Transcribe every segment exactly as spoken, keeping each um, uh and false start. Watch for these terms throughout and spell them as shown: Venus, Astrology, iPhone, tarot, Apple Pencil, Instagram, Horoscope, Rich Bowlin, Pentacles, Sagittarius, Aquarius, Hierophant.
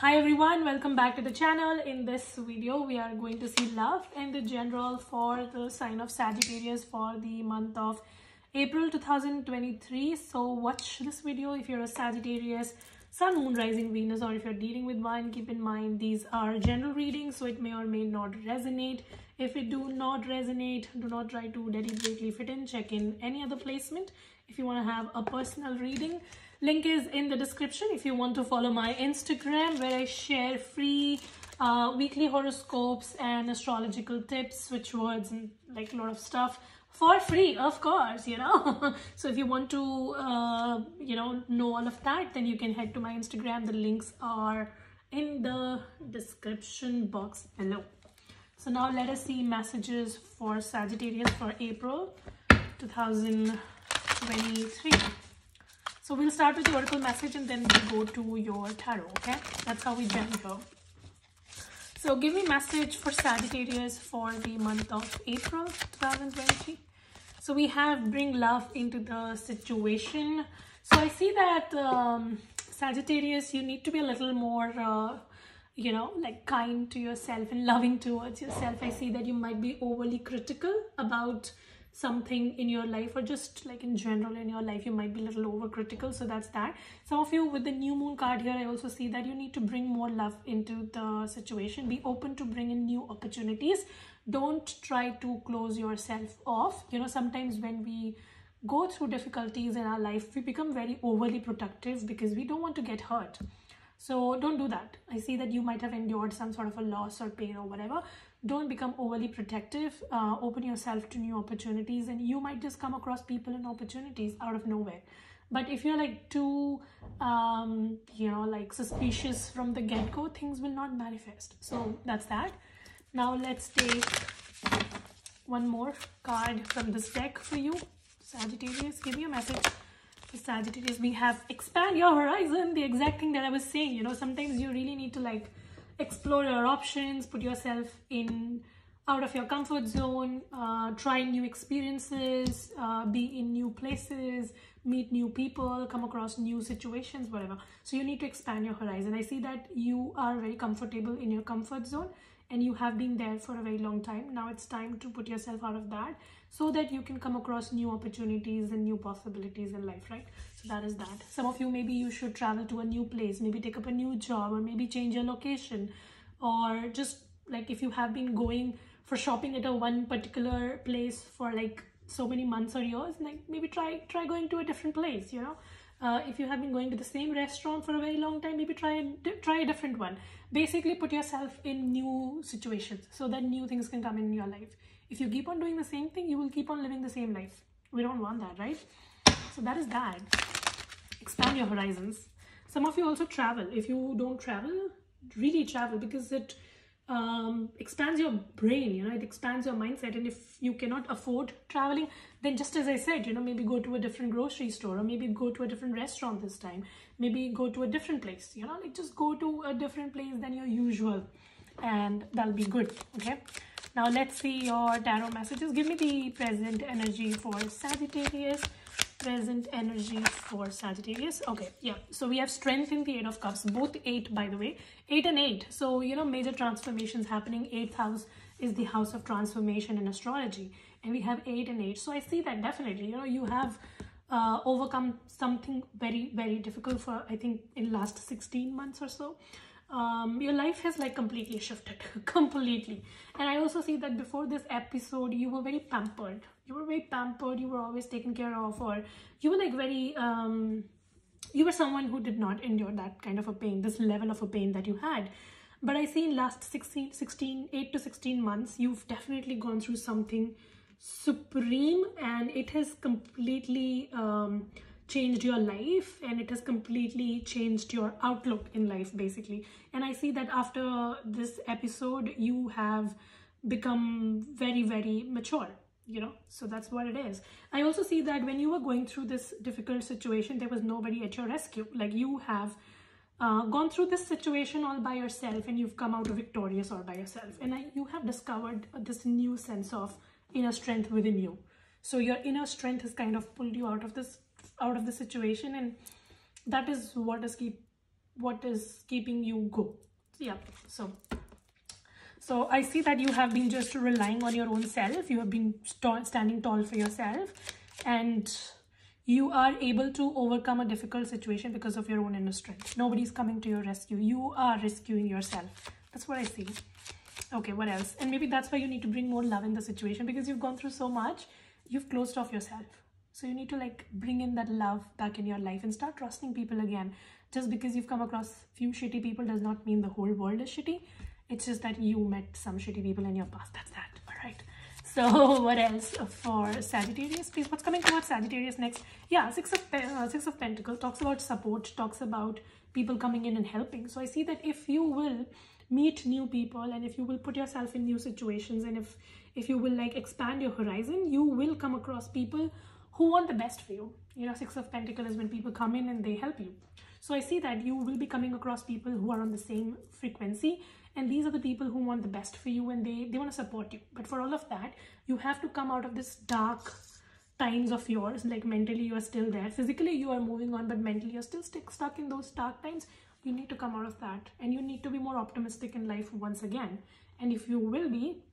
Hi everyone, welcome back to the channel. In this video we are going to see love in the general for the sign of Sagittarius for the month of April two thousand twenty-three. So watch this video if you're a Sagittarius Sun, Moon, Rising, Venus, or if you're dealing with one. Keep in mind these are general readings, so it may or may not resonate. If it do not resonate, do not try to deliberately fit in. Check in any other placement if you want to have a personal reading. Link is in the description if you want to follow my Instagram, where I share free uh, weekly horoscopes and astrological tips, switch words, and like a lot of stuff for free, of course, you know. So if you want to, uh, you know, know all of that, then you can head to my Instagram. The links are in the description box below. So now let us see messages for Sagittarius for April two thousand twenty-three. So we'll start with the oracle message and then we'll go to your tarot, okay? That's how we then go. So give me message for Sagittarius for the month of April two thousand twenty-three. So we have bring love into the situation. So I see that um, Sagittarius, you need to be a little more, uh, you know, like kind to yourself and loving towards yourself. I see that you might be overly critical about something in your life, or just like in general in your life you might be a little overcritical. So that's that. Some of you with the new moon card here, I also see that you need to bring more love into the situation. Be open to bring in new opportunities. Don't try to close yourself off. You know, sometimes when we go through difficulties in our life, we become very overly protective because we don't want to get hurt. So don't do that. I see that you might have endured some sort of a loss or pain or whatever. Don't become overly protective. Uh, open yourself to new opportunities, and you might just come across people and opportunities out of nowhere. But if you're like too, um, you know, like suspicious from the get-go, things will not manifest. So that's that. Now let's take one more card from this deck for you, Sagittarius. Give me a message. For Sagittarius, we have expand your horizon, the exact thing that I was saying. You know, sometimes you really need to like explore your options, put yourself in out of your comfort zone, uh, try new experiences, uh, be in new places, meet new people, come across new situations, whatever. So you need to expand your horizon. I see that you are very comfortable in your comfort zone, and you have been there for a very long time. Now it's time to put yourself out of that so that you can come across new opportunities and new possibilities in life, right? So that is that. Some of you, maybe you should travel to a new place, maybe take up a new job, or maybe change your location, or just like if you have been going for shopping at a one particular place for like so many months or years, like maybe try try going to a different place, you know. Uh, if you have been going to the same restaurant for a very long time, maybe try and try a different one. Basically put yourself in new situations so that new things can come in your life. If you keep on doing the same thing, you will keep on living the same life. We don't want that, right? So that is that. Expand your horizons. Some of you also travel. If you don't travel, really travel, because it um, expands your brain, you know, it expands your mindset. And if you cannot afford traveling, then just as I said, you know, maybe go to a different grocery store, or maybe go to a different restaurant this time, maybe go to a different place, you know, like just go to a different place than your usual, and that'll be good. Okay, now let's see your tarot messages. Give me the present energy for Sagittarius. Present energy for Sagittarius. Okay, yeah, so we have strength in the Eight of Cups, both eight, by the way, eight and eight. So, you know, major transformations happening. Eighth house is the house of transformation in astrology, and we have eight and eight. So I see that definitely, you know, you have uh, overcome something very, very difficult for, I think, in last sixteen months or so. Um, your life has like completely shifted, completely. And I also see that before this episode, you were very pampered. You were very pampered. You were always taken care of, or you were like very, um, you were someone who did not endure that kind of a pain, this level of a pain that you had. But I see in last sixteen, sixteen, eight to sixteen months, you've definitely gone through something supreme, and it has completely, um, changed your life, and it has completely changed your outlook in life, basically. And I see that after this episode, you have become very, very mature, you know. So that's what it is. I also see that when you were going through this difficult situation, there was nobody at your rescue. Like you have uh, gone through this situation all by yourself, and you've come out victorious all by yourself. And I, you have discovered this new sense of inner strength within you. So your inner strength has kind of pulled you out of this out of the situation, and that is what is keep what is keeping you go. Yeah, so so I see that you have been just relying on your own self. You have been st standing tall for yourself, and you are able to overcome a difficult situation because of your own inner strength. Nobody's coming to your rescue. You are rescuing yourself. That's what I see. Okay, what else? And maybe that's why you need to bring more love in the situation, because you've gone through so much. You've closed off yourself. So you need to like bring in that love back in your life and start trusting people again. Just because you've come across few shitty people does not mean the whole world is shitty. It's just that you met some shitty people in your past. That's that. All right. So what else for Sagittarius, please? What's coming towards Sagittarius next? Yeah, Six of, uh, Six of Pentacles talks about support, talks about people coming in and helping. So I see that if you will meet new people, and if you will put yourself in new situations, and if if you will like expand your horizon, you will come across people who want the best for you. You know, Six of Pentacles is when people come in and they help you. So I see that you will be coming across people who are on the same frequency, and these are the people who want the best for you, and they, they want to support you. But for all of that, you have to come out of this dark times of yours. Like mentally, you are still there. Physically, you are moving on, but mentally, you're still st- stuck in those dark times. You need to come out of that, and you need to be more optimistic in life once again. And if you will be,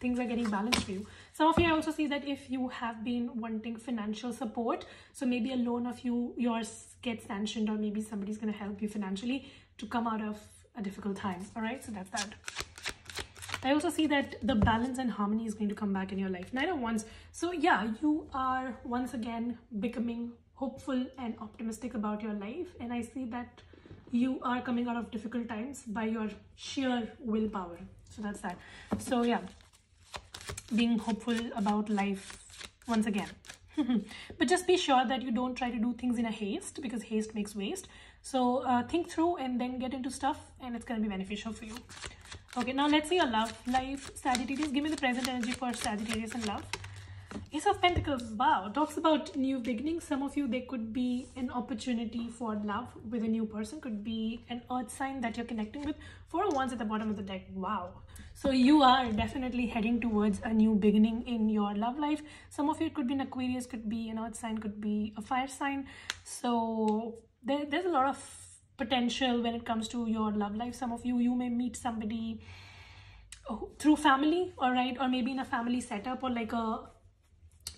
things are getting balanced for you. Some of you, I also see that if you have been wanting financial support, so maybe a loan of you, yours gets sanctioned, or maybe somebody's going to help you financially to come out of a difficult time. All right, so that's that. I also see that the balance and harmony is going to come back in your life. Nine of Wands. So yeah, you are once again becoming hopeful and optimistic about your life. And I see that you are coming out of difficult times by your sheer willpower. So that's that. So yeah, being hopeful about life once again. But just be sure that you don't try to do things in a haste, because haste makes waste. So uh, think through and then get into stuff, and it's going to be beneficial for you. Okay, now let's see your love life, Sagittarius. Give me the present energy for Sagittarius and love. Ace of Pentacles, wow, talks about new beginnings. Some of you, there could be an opportunity for love with a new person. Could be an earth sign that you're connecting with. Four of Wands at the bottom of the deck, wow. So you are definitely heading towards a new beginning in your love life. Some of you, it could be an Aquarius, could be an earth sign, could be a fire sign. So there, there's a lot of potential when it comes to your love life. Some of you, you may meet somebody through family, all right, or maybe in a family setup, or like a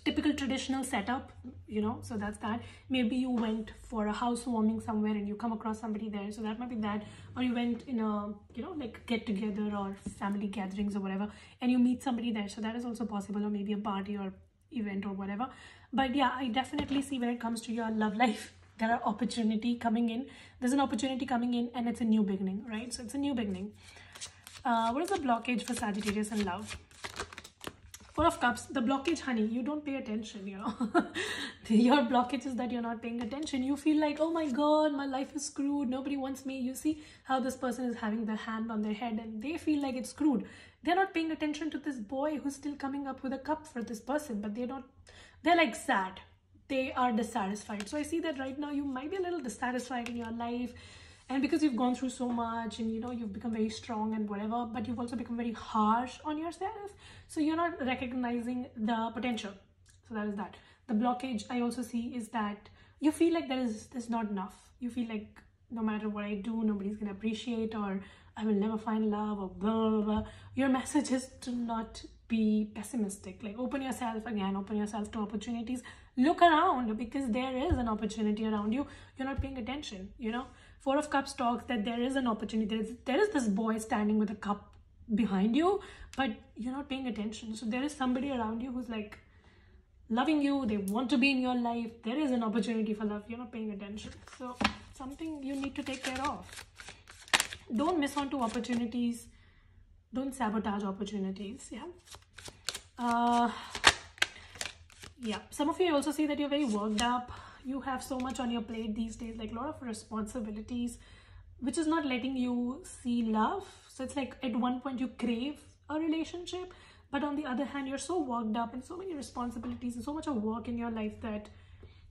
typical traditional setup, you know. So that's that. Maybe you went for a housewarming somewhere and you come across somebody there, so that might be that. Or you went in a, you know, like get together or family gatherings or whatever, and you meet somebody there, so that is also possible. Or maybe a party or event or whatever. But yeah, I definitely see when it comes to your love life, there are opportunity coming in. There's an opportunity coming in, and it's a new beginning, right? So it's a new beginning. Uh, what is the blockage for Sagittarius and love? Four of Cups, the blockage, honey, you don't pay attention, you know. Your blockage is that you're not paying attention. You feel like, oh my God, my life is screwed. Nobody wants me. You see how this person is having their hand on their head and they feel like it's screwed. They're not paying attention to this boy who's still coming up with a cup for this person, but they're not, they're like sad. They are dissatisfied. So I see that right now you might be a little dissatisfied in your life. And because you've gone through so much and, you know, you've become very strong and whatever, but you've also become very harsh on yourself. So you're not recognizing the potential. So that is that. The blockage I also see is that you feel like there is, there's not enough. You feel like no matter what I do, nobody's going to appreciate, or I will never find love, or blah, blah, blah. Your message is to not be pessimistic. Like open yourself again, open yourself to opportunities. Look around, because there is an opportunity around you. You're not paying attention, you know. Four of Cups talks that there is an opportunity. There is, there is this boy standing with a cup behind you, but you're not paying attention. So there is somebody around you who's like loving you. They want to be in your life. There is an opportunity for love. You're not paying attention. So something you need to take care of. Don't miss on to opportunities. Don't sabotage opportunities. Yeah. Uh, yeah. Some of you also see that you're very worked up. You have so much on your plate these days, like a lot of responsibilities, which is not letting you see love. So it's like at one point you crave a relationship, but on the other hand, you're so worked up and so many responsibilities and so much of work in your life that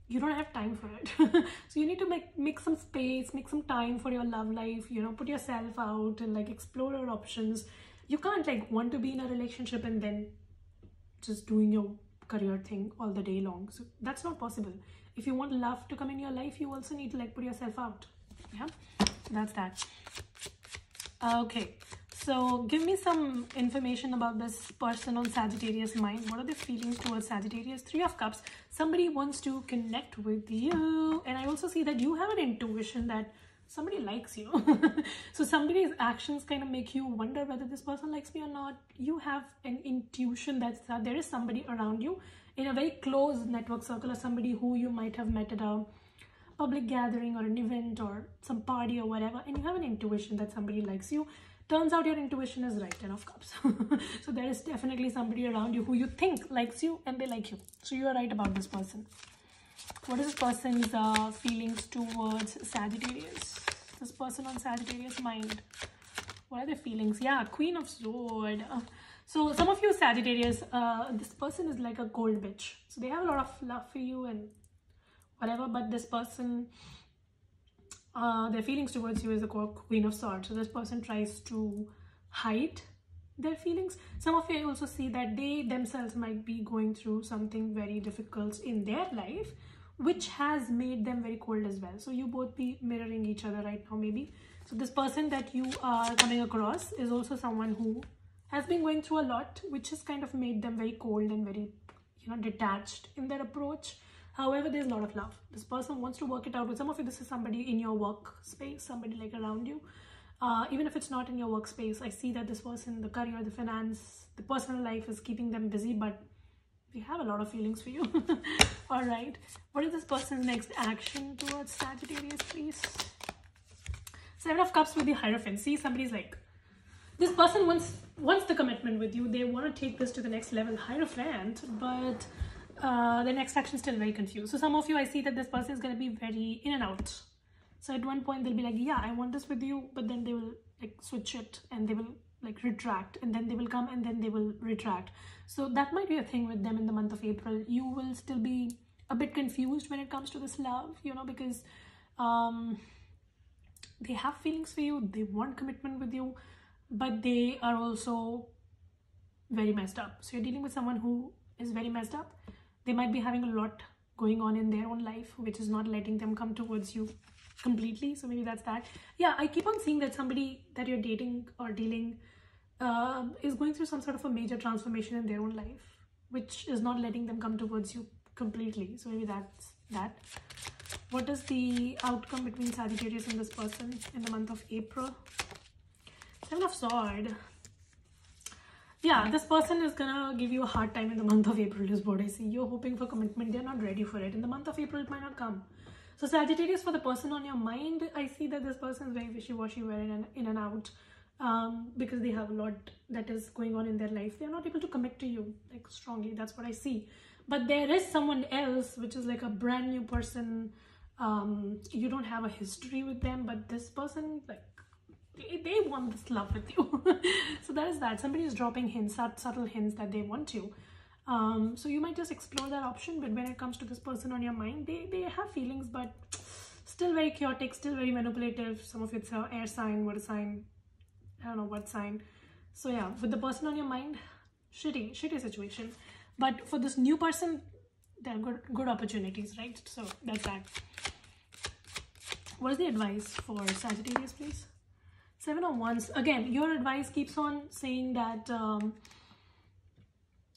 you don't have time for it. So you need to make, make some space, make some time for your love life, you know, put yourself out and like explore your options. You can't like want to be in a relationship and then just doing your career thing all the day long. So that's not possible. If you want love to come in your life, you also need to like put yourself out. Yeah. that's that. Okay, so give me some information about this person on Sagittarius mind. What are they feeling towards Sagittarius? Three of Cups. Somebody wants to connect with you. And I also see that you have an intuition that somebody likes you. So somebody's actions kind of make you wonder whether this person likes me or not. You have an intuition that uh, there is somebody around you in a very close network circle, or somebody who you might have met at a public gathering or an event or some party or whatever, and you have an intuition that somebody likes you. Turns out your intuition is right, Ten of Cups. So there is definitely somebody around you who you think likes you, and they like you. So you are right about this person. What is this person's uh, feelings towards Sagittarius? This person on Sagittarius mind. What are their feelings? Yeah, Queen of Swords. Uh, so some of you Sagittarius, uh, this person is like a gold bitch. So they have a lot of love for you and whatever, but this person, uh, their feelings towards you is the Queen of Swords. So this person tries to hide their feelings. Some of you also see that they themselves might be going through something very difficult in their life, which has made them very cold as well. So you both be mirroring each other right now, maybe. So this person that you are coming across is also someone who has been going through a lot, which has kind of made them very cold and very, you know, detached in their approach. However, there's a lot of love. This person wants to work it out with some of you. This is somebody in your work space, somebody like around you. Uh, even if it's not in your workspace, I see that this person, the career, the finance, the personal life is keeping them busy, but we have a lot of feelings for you. All right. What is this person's next action towards Sagittarius, please? Seven of Cups with the Hierophant. See, somebody's like, this person wants, wants the commitment with you. They want to take this to the next level, Hierophant, but uh, the next action is still very confused. So some of you, I see that this person is going to be very in and out. So at one point they'll be like, yeah, I want this with you, but then they will like switch it and they will like retract, and then they will come and then they will retract. So that might be a thing with them in the month of April. You will still be a bit confused when it comes to this love, you know, because um, they have feelings for you, they want commitment with you, but they are also very messed up. So you're dealing with someone who is very messed up. They might be having a lot going on in their own life, which is not letting them come towards you completely. So maybe that's that. Yeah, I keep on seeing that somebody that you're dating or dealing uh, is going through some sort of a major transformation in their own life, which is not letting them come towards you completely. So maybe that's that. What is the outcome between Sagittarius and this person in the month of April? Seven of Swords. Yeah, this person is gonna give you a hard time in the month of April is what I see. You're hoping for commitment, they're not ready for it. In the month of April, it might not come. So Sagittarius, for the person on your mind, I see that this person is very wishy-washy, wearing an in and out, um, because they have a lot that is going on in their life. They're not able to commit to you like strongly. That's what I see. But there is someone else, which is like a brand new person. Um, you don't have a history with them, but this person, like, they, they want this love with you. So that is that. Somebody is dropping hints, subtle hints that they want you. Um, so you might just explore that option, but when it comes to this person on your mind, they, they have feelings, but still very chaotic, still very manipulative. Some of it's an air sign, water sign, I don't know what sign. So yeah, with the person on your mind, shitty, shitty situation. But for this new person, there are good, good opportunities, right? So that's that. What is the advice for Sagittarius, please? Seven of Wands. Again, your advice keeps on saying that... Um,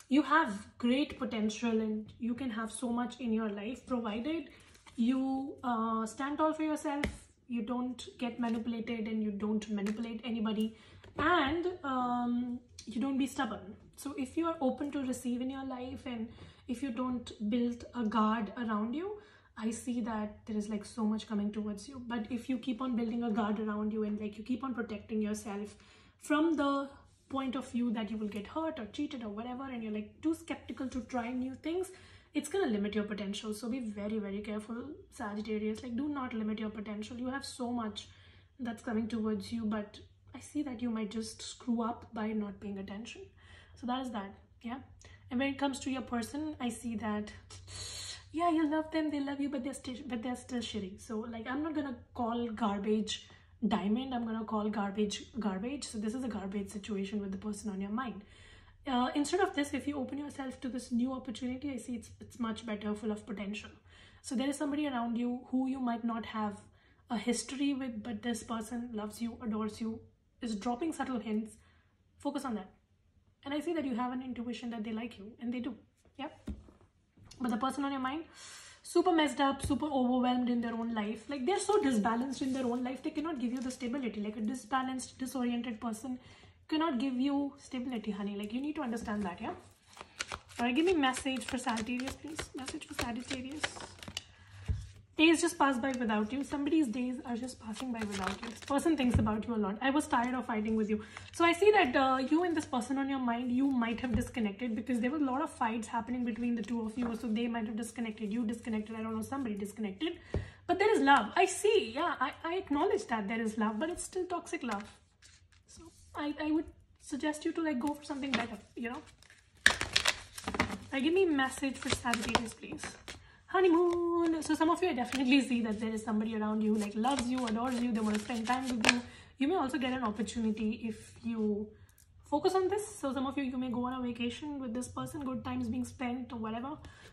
you have great potential and you can have so much in your life, provided you uh, stand tall for yourself, you don't get manipulated and you don't manipulate anybody, and um, you don't be stubborn. So if you are open to receive in your life and if you don't build a guard around you, I see that there is like so much coming towards you. But if you keep on building a guard around you and like you keep on protecting yourself from the point of view that you will get hurt or cheated or whatever, and you're like too skeptical to try new things, it's gonna limit your potential. So be very very careful, Sagittarius. Like, do not limit your potential. You have so much that's coming towards you, but I see that you might just screw up by not paying attention. So that is that. Yeah, and when it comes to your person, I see that yeah, you love them, they love you, but they're still but they're still shitty. So like, I'm not gonna call garbage diamond, I'm gonna call garbage garbage. So this is a garbage situation with the person on your mind. Uh, instead of this, if you open yourself to this new opportunity, I see it's, it's much better, full of potential. So there is somebody around you who you might not have a history with, but this person loves you, adores you, is dropping subtle hints, focus on that. And I see that you have an intuition that they like you, and they do. Yeah. But the person on your mind, super messed up, super overwhelmed in their own life. Like, they're so disbalanced in their own life, they cannot give you the stability. Like, a disbalanced, disoriented person cannot give you stability, honey. Like, you need to understand that, yeah? All right, give me message for Sagittarius, please. Message for Sagittarius. Days just pass by without you. Somebody's days are just passing by without you. This person thinks about you a lot. I was tired of fighting with you. So I see that uh, you and this person on your mind, you might have disconnected, because there were a lot of fights happening between the two of you. So they might have disconnected. You disconnected. I don't know. Somebody disconnected. But there is love. I see. Yeah, I, I acknowledge that there is love, but it's still toxic love. So I, I would suggest you to like go for something better, you know. Now give me a message for Sagittarius, please. Honeymoon. So some of you, I definitely see that there is somebody around you, like, loves you, adores you, they want to spend time with you. You may also get an opportunity if you focus on this. So some of you, you may go on a vacation with this person, good times being spent or whatever.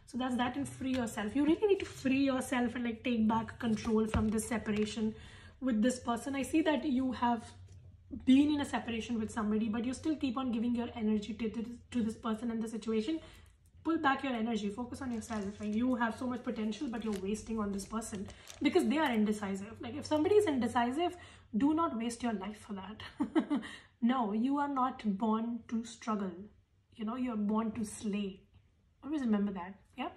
So that's that. And free yourself. You really need to free yourself and like take back control from this separation with this person. I see that you have been in a separation with somebody, but you still keep on giving your energy to, to, to this person and the situation. Pull back your energy, focus on yourself. Like, you have so much potential, but you're wasting on this person because they are indecisive. Like, if somebody is indecisive, do not waste your life for that. No, you are not born to struggle. You know, you're born to slay. Always remember that. Yeah.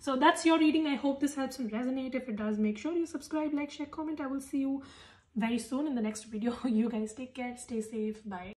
So that's your reading. I hope this helps and resonate. If it does, make sure you subscribe, like, share, comment. I will see you very soon in the next video. You guys take care, stay safe. Bye.